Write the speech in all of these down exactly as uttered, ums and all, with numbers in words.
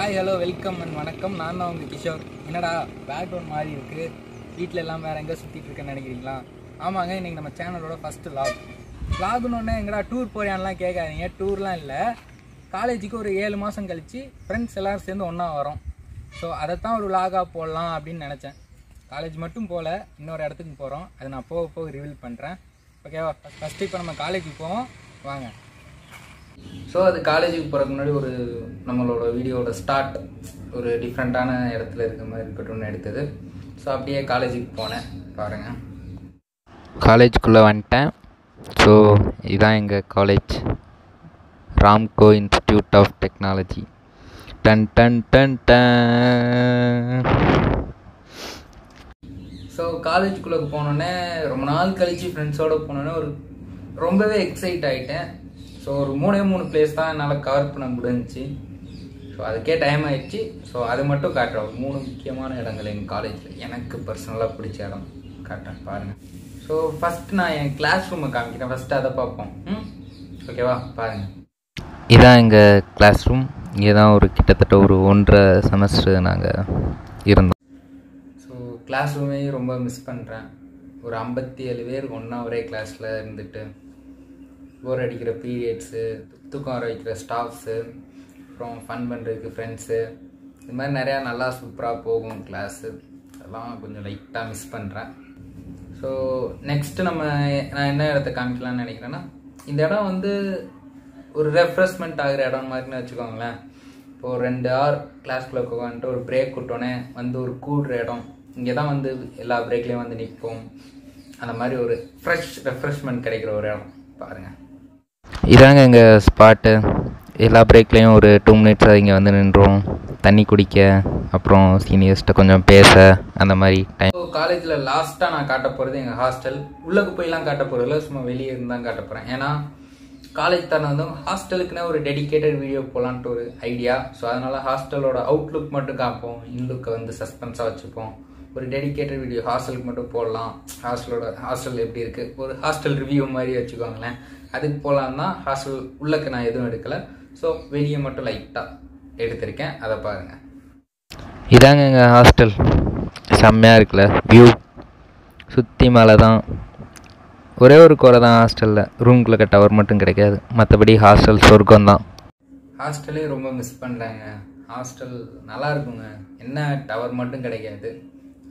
High hello welcome वनक्कम नान उंगल किशोर एन्नडा बैकग्राउंड मारी इरुक्कु वीट्ल एल्लाम वेर एंगा सुत्तिट्टु इरुक्केनु नेनैक्किरींगला आमांगा इन्नैक्कु नम्म चैनलोड फर्स्ट व्लॉग व्लॉग नुन्ना एंगडा टूर पोरियान्ला केक्कादींगा टूरला इल्ला कॉलेजुक्कु ओरु सेवन मासम कलिच्ची फ्रेंड्स एल्लारुम सेर्ந்து ஒண்ணா வரோம் सो அத தான் ஒரு व्लॉगा போடலாம் அப்படி நினைச்சேன் காலேஜ் மட்டும் போல இன்னொரு இடத்துக்கு போறோம் அது நான் போக போக ரிவீல் பண்றேன் ஓகேவா ஃபர்ஸ்ட் இப்போ நம்ம காலேஜுக்கு போவோம் வாங்க सो அது காலேஜுக்கு போறதுக்கு முன்னாடி ஒரு நம்மளோட வீடியோவோட ஸ்டார்ட் ஒரு டிஃபரண்டான இடத்துல இருக்க மாதிரி இருக்கட்டும்னு எடுத்தது சோ அப்படியே காலேஜுக்கு போனேன் பாருங்க காலேஜுக்குள்ள வந்துட்டேன் சோ இதான் எங்க college Ramco institute of technology டன் டன் டன் டன் சோ காலேஜுக்குள்ள போனேனே ரொம்ப நாள் கழிச்சு ஃப்ரெண்ட்ஸோட போனேனே ஒரு ரொம்பவே எக்ஸைட் ஆயிட்டேன் सो और मूणे मूणु प्लेस தான் என்னால கவர் பண்ண முடிஞ்சிச்சு சோ அதுக்கே டைம் ஆயிடுச்சு சோ அது மட்டும் காட்றோம் மூணு முக்கியமான இடங்கள் எங்க காலேஜ்ல எனக்கு पर्सनலா பிடிச்ச இடம் காட்றேன் பாருங்க சோ ஃபர்ஸ்ட் நான் என் கிளாஸ் ரூமை காமிக்கிறேன் ஃபர்ஸ்ட் அத பாப்போம் ஓகேவா பாருங்க இதான் எங்க கிளாஸ் ரூம் இங்க தான் ஒரு கிட்டத்தட்ட ஒரு ஒன்றரை செமஸ்டர் நாங்க இருந்தோம் சோ கிளாஸ் ரூமே ரொம்ப மிஸ் பண்றேன் ஒரு ஐம்பத்தி ஏழு பேர் ஒண்ணா ஒரே கிளாஸ்ல இருந்துட்டு बोर अटिक पीरियड्स तूक वह स्टाफ्स अब फन पड़े फ्रेंड्स इतमी ना सूपर क्लास कुछ लाइटा मिस पड़े सो नेक्स्ट नम्बर ना इन इटते कामिकला ना वो और रेफ्रेशमेंट आगे इटम वो रे आर क्लास और ब्रेक उठोने वो कूड़ इटम इंतजार एल ब्रेक वो निकम अंमारी और फ्रेश रेफ्रेशमेंट कम इधांगे एंगे स्पाट एल्ला ब्रेकलेயும் ஒரு टू मिनट्स இங்க வந்து நின்றோம் தண்ணி குடிக்க அப்புறம் சீனியர்ஸ் கிட்ட கொஞ்சம் பேச அந்த மாதிரி டைம் சோ காலேஜ்ல லாஸ்டா நான் காட்ட போறது எங்க ஹாஸ்டல் உள்ளக்கு போய்லாம் காட்ட போறதுல சும்மா வெளிய இருந்தா காட்ட போறேன் ஏனா காலேஜ் தானது ஹாஸ்டலுக்குனே ஒரு டெடிகேட்டட் வீடியோ போலாம்ன்ற ஒரு ஐடியா சோ அதனால ஹாஸ்டலோட அவுட்லுக் மட்டும் காப்போம் இன்லுக்க வந்து சஸ்பென்ஸா வச்சுப்போம் ஒரு டெடிகேட்டட் வீடியோ ஹாஸ்டலுக்கு மட்டும் போடலாம் ஹாஸ்டலோட ஹாஸ்டல் எப்படி இருக்கு ஒரு ஹாஸ்டல் ரிவ்யூ மாதிரி வச்சுக்கோங்களே அதுக்கு போலாம்னா ஹாஸ்டல் உள்ளக்க நான் எதுவும் எடுக்கல சோ வெளிய மட்டும் லைட்டா எடுத்துர்க்கேன் அத பாருங்க இதாங்க எங்க ஹாஸ்டல் செம்மையா இருக்குல வியூ சுத்தி மலை தான் ஒரே ஒரு கோர தான் ஹாஸ்டல்ல ரூம்க்குள்ள டவர் மட்டும் கிடைக்காது மத்தபடி ஹாஸ்டல் சொர்க்கம் தான் ஹாஸ்டலே ரொம்ப மிஸ் பண்றாங்க ஹாஸ்டல் நல்லா இருக்குங்க என்ன டவர் மட்டும் கிடைக்காது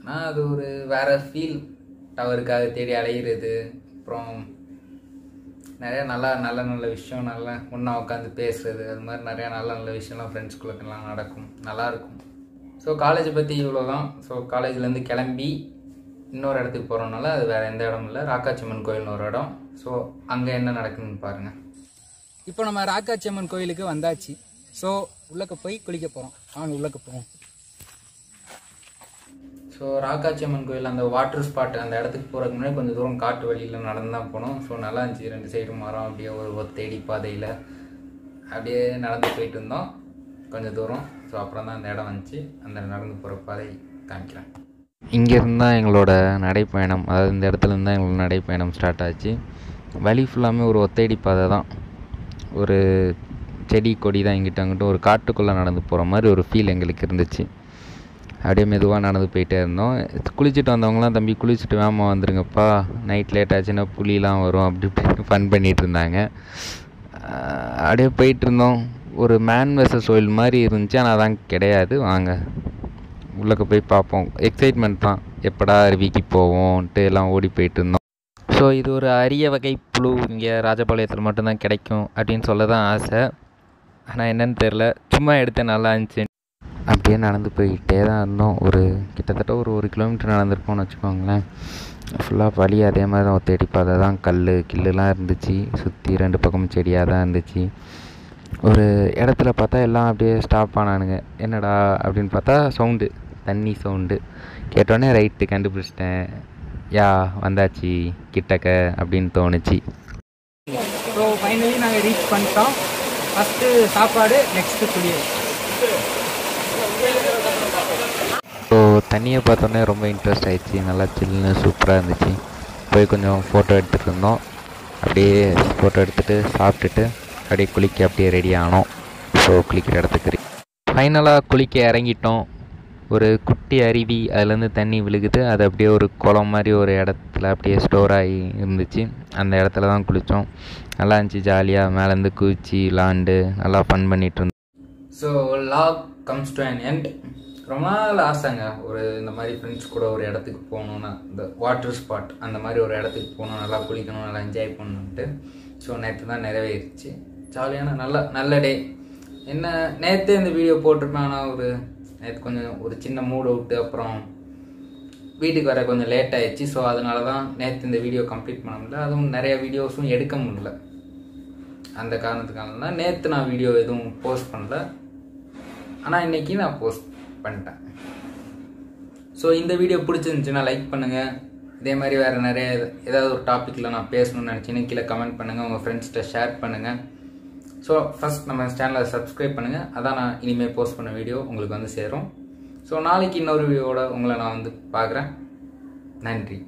ஆனா அது ஒரு வேற ஃபீல் டவர்காக தேடி அலையிறது அப்புறம் नया ना नल नश्य ना उन्ना उस मारे नया नल नश्यम फ्रेंड्स को नल्ला सो कालेज पता इवलोदा सो कालेजल किमी इन इतना अब वे एंत इटमें राकाचम्मन और इटम सो अगे पारें इन नम्बर राकाचम्मन को वंदाची सो उल्ले कुलिकपोम सो राकाचम्मन कोयल अंदर वाटर स्पाट अंदर இடத்துக்கு போறதுக்கு முன்னாடி கொஞ்சம் தூரம் காட்டு வழியில நடந்து தான் போறோம் சோ நல்லா இருந்துச்சு ரெண்டு சைடு மரம் அப்படியே ஒரு ஒத்தேடி பாதையில அப்படியே நடந்து போயிட்டு இருந்தோம் கொஞ்சம் தூரம் சோ அப்புறம் தான் அந்த இடம் வந்துச்சு அந்த நடந்து போற பாதை காமிக்கிறேன் இங்க இருந்தா எங்களோட நடைப்பயணம் அதாவது இந்த இடத்துல இருந்தா எங்களோட நடைப்பயணம் ஸ்டார்ட் ஆச்சு வழி ஃபுல்லாமே ஒரு ஒத்தேடி பாதை தான் ஒரு செடி கொடி தான் இங்கிட்ட அங்கிட்ட ஒரு காட்டுக்குள்ள நடந்து போற மாதிரி ஒரு ஃபீல் எங்களுக்கு இருந்துச்சு அப்படியே மெதுவாக நடந்து போயிட்டே இருந்தோம் குளிச்சுட்டு வந்தவங்களாம் தம்பி குளிச்சுட்டு வேமா வந்துருங்கப்பா நைட் லேட் ஆச்சுன்னா புலிலாம் வரும் அப்படி இப்படி ஃபன் பண்ணிகிட்டு இருந்தாங்க அப்படியே போயிட்டு இருந்தோம் ஒரு மேன் வெர்சஸ் ஒயில் மாதிரி இருந்துச்சு ஆனால் அதான் கிடையாது வாங்க உள்ளக்க போய் பார்ப்போம் எக்ஸைட்மெண்ட் தான் எப்படா அருவிக்கு போவோம்ட்டு எல்லாம் ஓடி போயிட்டு இருந்தோம் ஸோ இது ஒரு அரிய வகை புழு இங்கே ராஜபாளையத்தில் மட்டும்தான் கிடைக்கும் அப்படின்னு சொல்ல தான் ஆசை ஆனால் என்னன்னு தெரில சும்மா எடுத்து நல்லா இருந்துச்சு அப்படியே நடந்து போயிட்டே தான் இருந்தோம் ஒரு கிட்டத்தட்ட ஒரு ஒரு கிலோமீட்டர் நடந்திருப்போம்னு வச்சுக்கோங்களேன் ஃபுல்லாக வழி அதே மாதிரி தான் தேடி பார்த்தா தான் கல் கில்லுலாம் இருந்துச்சு சுற்றி ரெண்டு பக்கமும் செடியாக தான் இருந்துச்சு ஒரு இடத்துல பார்த்தா எல்லாம் அப்படியே ஸ்டாப் ஆனானுங்க என்னடா அப்படின்னு பார்த்தா சவுண்டு தண்ணி சவுண்டு கேட்டோடனே ரைட்டு கண்டுபிடிச்சிட்டேன் யா வந்தாச்சு கிட்டக்க அப்படின்னு தோணுச்சு ஸோ ஃபைனலி நாங்கள் ரீச் பண்ணிட்டோம் ஃபஸ்ட்டு சாப்பாடு நெக்ஸ்ட்டு குளியல் ஸோ தண்ணியை பார்த்தோன்னே ரொம்ப இன்ட்ரெஸ்ட் ஆகிடுச்சு நல்லா சில்லுன்னு சூப்பராக இருந்துச்சு போய் கொஞ்சம் ஃபோட்டோ எடுத்துகிட்டு இருந்தோம் அப்படியே ஃபோட்டோ எடுத்துகிட்டு சாப்பிட்டுட்டு அப்படியே குளிக்க அப்படியே ரெடி ஆனோம் ஸோ குளிக்கிற இடத்துக்கு ஃபைனலாக குளிக்க இறங்கிட்டோம். ஒரு குட்டி அருவி, அதுலேருந்து தண்ணி விழுகுது. அது அப்படியே ஒரு குளம் மாதிரி ஒரு இடத்துல அப்படியே ஸ்டோர் ஆகி இருந்துச்சு. அந்த இடத்துல தான் குளித்தோம். நல்லா இருந்துச்சு, ஜாலியாக மேலேருந்து குதிச்சு விளாண்டு நல்லா ஃபன் பண்ணிகிட்டு இருந்தோம். So log comes to an end. ரொம்ப நாள் ஆசைங்க ஒரு இந்த மாதிரி ஃப்ரெண்ட்ஸ் கூட ஒரு இடத்துக்கு போகணுன்னா, இந்த வாட்டர் ஸ்பாட் அந்த மாதிரி ஒரு இடத்துக்கு போகணும், நல்லா குளிக்கணும், நல்லா என்ஜாய் பண்ணணுன்ட்டு. ஸோ நேற்று தான் நிறைவேறிச்சு. ஜாலியான நல்ல நல்ல டே. என்ன நேற்று இந்த வீடியோ போட்டிருப்பேன், ஆனால் ஒரு நேற்று கொஞ்சம் ஒரு சின்ன மூடு விட்டு அப்புறம் வீட்டுக்கு வர கொஞ்சம் லேட் ஆகிடுச்சு. ஸோ அதனால தான் நேற்று இந்த வீடியோ கம்ப்ளீட் பண்ண முடியல. அதுவும் நிறைய வீடியோஸும் எடுக்க முடியல. அந்த காரணத்துக்காக தான் நேற்று நான் வீடியோ எதுவும் போஸ்ட் பண்ணல. ஆனால் இன்றைக்கி நான் போஸ்ட் பண்ணிட்டேன். ஸோ இந்த வீடியோ பிடிச்சிருந்துச்சுன்னா லைக் பண்ணுங்கள். இதே மாதிரி வேறு நிறைய ஏதாவது ஒரு டாப்பிக்கில் நான் பேசணும்னு நினச்சின்னு கீழே கமெண்ட் பண்ணுங்கள், உங்கள் ஃப்ரெண்ட்ஸ்கிட்ட ஷேர் பண்ணுங்கள். ஸோ ஃபஸ்ட் நம்ம சேனலை சப்ஸ்கிரைப் பண்ணுங்கள், அதான் நான் இனிமேல் போஸ்ட் பண்ண வீடியோ உங்களுக்கு வந்து சேரும். ஸோ நாளைக்கு இன்னொரு வீடியோவோட உங்களை நான் வந்து பார்க்குறேன். நன்றி.